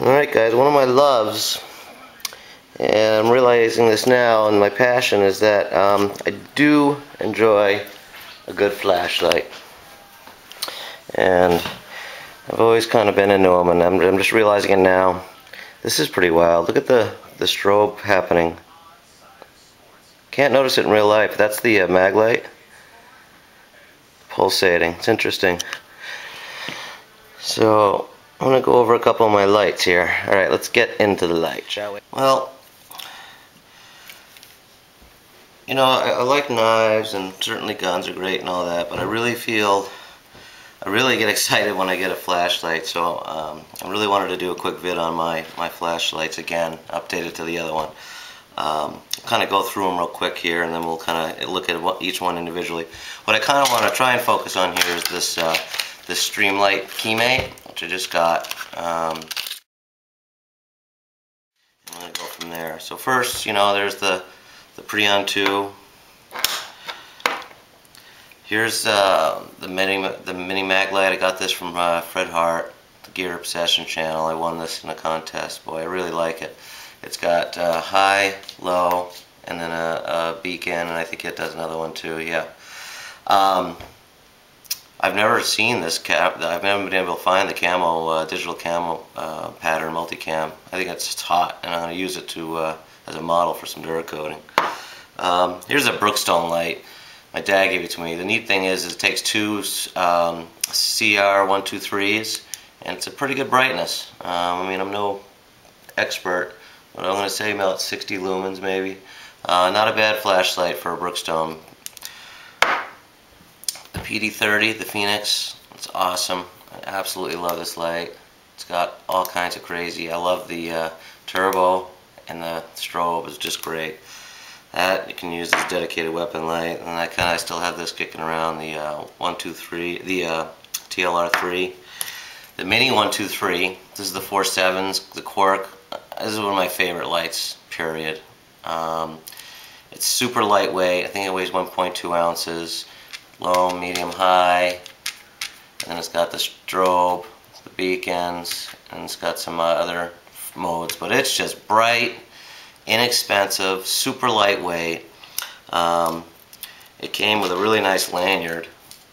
Alright guys, one of my loves, and I'm realizing this now, and my passion is that I do enjoy a good flashlight. And I've always kind of been into them, and I'm just realizing it now. This is pretty wild. Look at the strobe happening. Can't notice it in real life. That's the Maglite pulsating. It's interesting. So I'm going to go over a couple of my lights here. Alright, let's get into the light, shall we? Well, you know, I like knives, and certainly guns are great and all that, but I really get excited when I get a flashlight, so I really wanted to do a quick vid on my flashlights again, updated to the other one. Kind of go through them real quick here, and then we'll kind of look at each one individually. What I kind of want to try and focus on here is this, this Streamlight Key-Mate, which I just got. I'm going to go from there. So first, you know, there's the Preon 2. Here's the mini Maglite. I got this from Fred Hart, the Gear Obsession channel. I won this in a contest. Boy, I really like it. It's got high, low, and then a beacon, and I think it does another one too. Yeah. I've never seen this cap. I've never been able to find the camo, digital camo pattern, multicam. I think it's hot, and I'm going to use it to as a model for some duracoating. Here's a Brookstone light. My dad gave it to me. The neat thing is it takes two CR123s, and it's a pretty good brightness. I mean, I'm no expert, but I'm going to say about 60 lumens maybe. Not a bad flashlight for a Brookstone. The PD30, the Fenix, it's awesome. I absolutely love this light. It's got all kinds of crazy. I love the turbo, and the strobe is just great. That you can use as dedicated weapon light, and I kind of still have this kicking around, the 123, the TLR3, the Mini123. This is the Four Sevens, the Quark. This is one of my favorite lights. Period. It's super lightweight. I think it weighs 1.2 ounces. Low, medium, high, and then it's got the strobe, the beacons, and it's got some other modes. But it's just bright. Inexpensive, super lightweight. It came with a really nice lanyard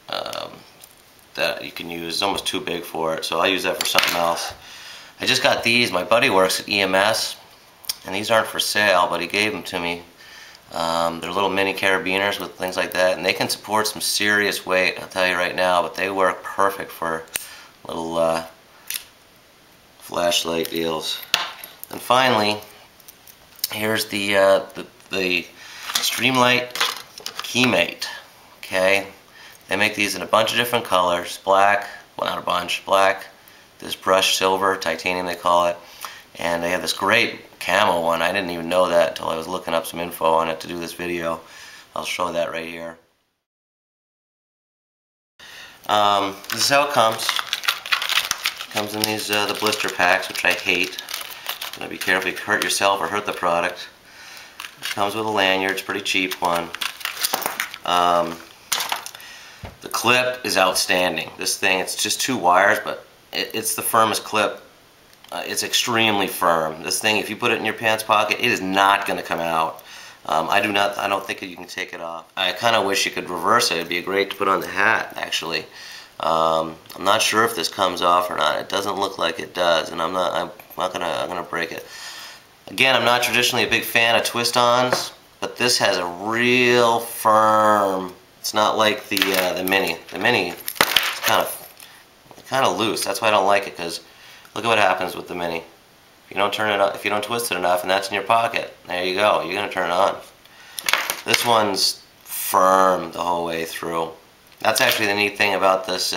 that you can use. It's almost too big for it, so I'll use that for something else. I just got these. My buddy works at EMS, and these aren't for sale, but he gave them to me. They're little mini carabiners with things like that, and they can support some serious weight, I'll tell you right now, but they work perfect for little flashlight deals. And finally, here's the Streamlight Key-Mate. Okay, they make these in a bunch of different colors. Black, well, not a bunch. Black, this brushed silver, titanium they call it, and they have this great camo one. I didn't even know that until I was looking up some info on it to do this video. I'll show that right here. This is how it comes. It comes in these the blister packs, which I hate. Now be careful if you hurt yourself or hurt the product. It comes with a lanyard. It's a pretty cheap one. The clip is outstanding. This thing, it's just two wires, but it's the firmest clip. It's extremely firm. This thing, if you put it in your pants pocket, it is not going to come out. I don't think you can take it off. I kind of wish you could reverse it. It'd be great to put on the hat, actually. I'm not sure if this comes off or not. It doesn't look like it does, and I'm gonna break it. Again, I'm not traditionally a big fan of twist-ons, but this has a real firm. It's not like the mini. The mini is kind of loose. That's why I don't like it. Because look at what happens with the mini. If you don't turn it on, if you don't twist it enough, and that's in your pocket, there you go. You're gonna turn it on. This one's firm the whole way through. That's actually the neat thing about this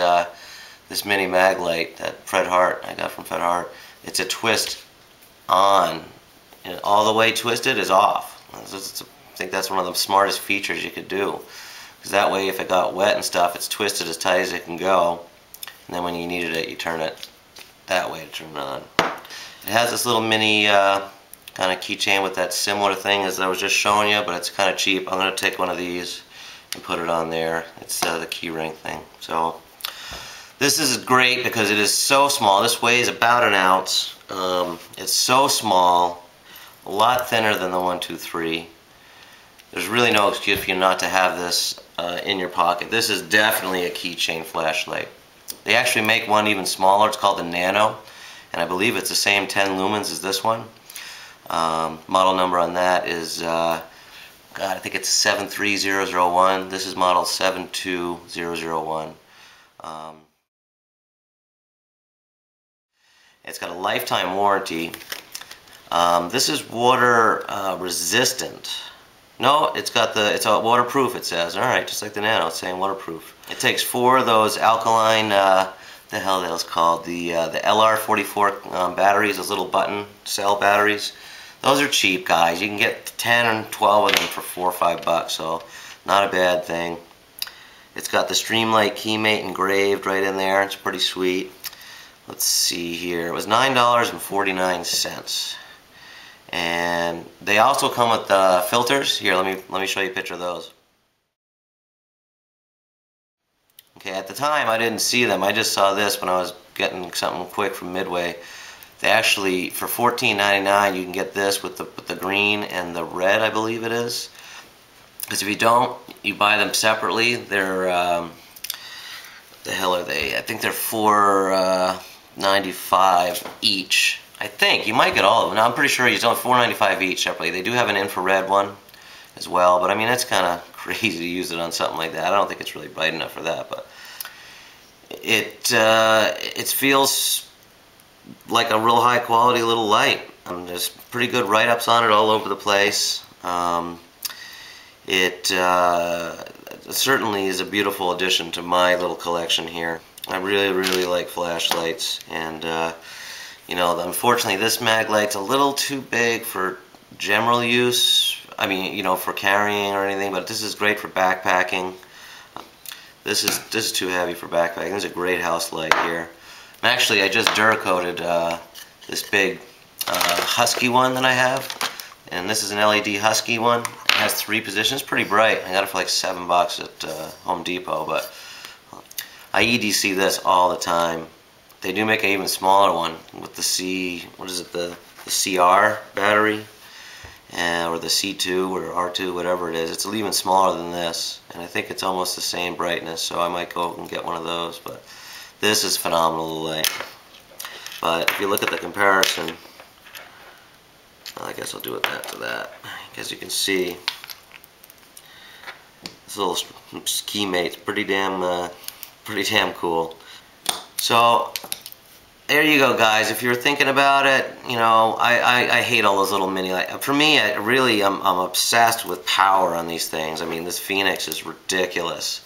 this mini Maglite that Fred Hart, I got from Fred Hart. It's a twist on, and all the way twisted is off. I think that's one of the smartest features you could do, because that way if it got wet and stuff, it's twisted as tight as it can go, and then when you needed it, you turn it that way to turn it on. It has this little mini kind of keychain with that similar thing as I was just showing you, but it's kind of cheap. I'm going to take one of these and put it on there. It's the key ring thing. So This is great because it is so small. This weighs about an ounce. It's so small, a lot thinner than the 123. There's really no excuse for you not to have this in your pocket. This is definitely a keychain flashlight. They actually make one even smaller. It's called the Nano, and I believe it's the same 10 lumens as this one. Model number on that is, God, I think it's 73001. This is model 72001. It's got a lifetime warranty. This is water resistant. No, it's waterproof, it says. Alright, just like the Nano, it's saying waterproof. It takes four of those alkaline, the LR44 batteries, those little button cell batteries. Those are cheap, guys. You can get 10 and 12 of them for $4 or $5, so not a bad thing. It's got the Streamlight Key-Mate engraved right in there. It's pretty sweet. Let's see here. It was $9.49. And they also come with filters. Here, let me show you a picture of those. Okay, at the time I didn't see them. I just saw this when I was getting something quick from Midway. They actually, for $14.99, you can get this with the green and the red, I believe it is. Because if you don't, you buy them separately. They're the hell are they? I think they're $4.95 each. I think you might get all of them. Now, I'm pretty sure you don't. $4.95 each separately. They do have an infrared one as well, but I mean that's kind of crazy to use it on something like that. I don't think it's really bright enough for that, but it feels like a real high quality little light. There's pretty good write-ups on it all over the place. It certainly is a beautiful addition to my little collection here. I really like flashlights, and you know, unfortunately this Maglite's a little too big for general use, I mean, you know, for carrying or anything, but this is great for backpacking. This is too heavy for backpacking. This is a great house light here. And actually, I just Duracoated this big Husky one that I have, and this is an LED Husky one. It has three positions, pretty bright. I got it for like $7 at Home Depot, but I EDC this all the time. They do make an even smaller one with the the CR battery, or the C2 or R2, whatever it is. It's even smaller than this, and I think it's almost the same brightness, so I might go and get one of those. But this is phenomenal light. But if you look at the comparison, well, I guess I'll do it that to that. As you can see, this little Key-Mate's pretty damn cool. So there you go, guys. If you're thinking about it, you know, I hate all those little mini lights. For me, I'm obsessed with power on these things. I mean, this Fenix is ridiculous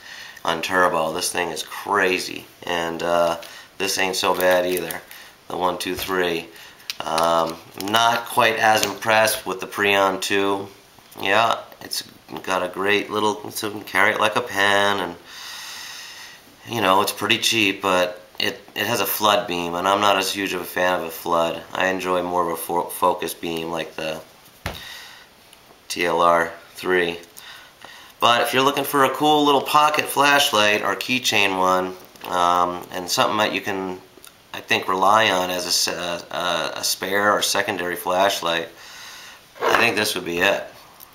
on turbo. This thing is crazy, and this ain't so bad either. The 123. Not quite as impressed with the Preon 2. Yeah, it's got a great little. You can carry it like a pen, and you know, it's pretty cheap, but. It has a flood beam, and I'm not as huge of a fan of a flood. I enjoy more of a focus beam like the TLR3. But if you're looking for a cool little pocket flashlight or keychain one, and something that you can, I think, rely on as a spare or secondary flashlight, I think this would be it.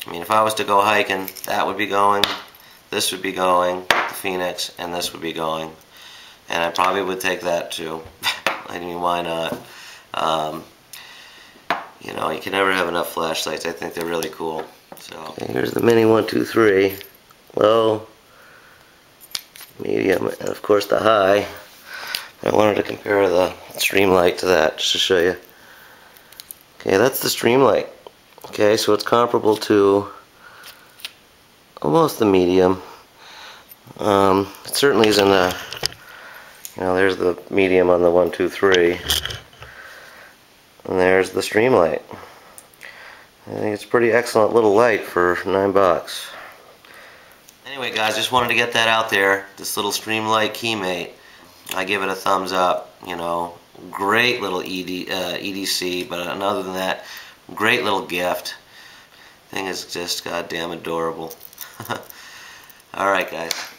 I mean, if I was to go hiking, that would be going, this would be going, the Fenix, and this would be going. And I probably would take that too. I mean, why not? You know, you can never have enough flashlights. I think they're really cool. So here's the Mini123. Low, medium, and of course the high. I wanted to compare the Streamlight to that just to show you. Okay, that's the Streamlight. Okay, so it's comparable to almost the medium. It certainly is in the. You know, there's the medium on the 123, and there's the Streamlight. I think it's a pretty excellent little light for $9. Anyway, guys, just wanted to get that out there. This little Streamlight Key-Mate, I give it a thumbs up. You know, great little EDC, but other than that, great little gift. Thing is just goddamn adorable. All right, guys.